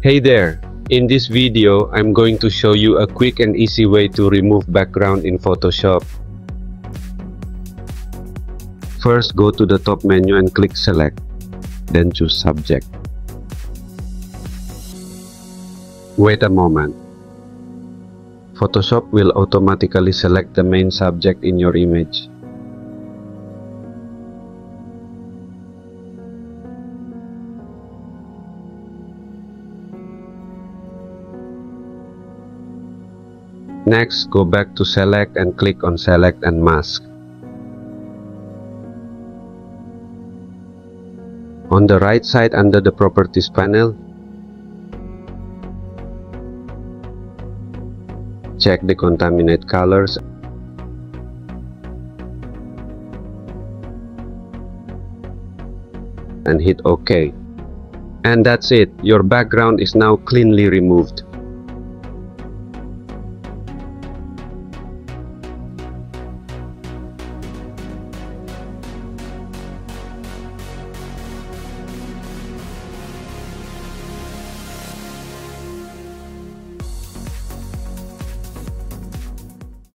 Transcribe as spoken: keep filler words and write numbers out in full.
Hey there! In this video, I'm going to show you a quick and easy way to remove background in Photoshop. First, go to the top menu and click Select, then choose Subject. Wait a moment. Photoshop will automatically select the main subject in your image. Next, go back to Select and click on Select and Mask. On the right side under the Properties panel, check the Contaminate Colors and hit OK. And that's it, your background is now cleanly removed.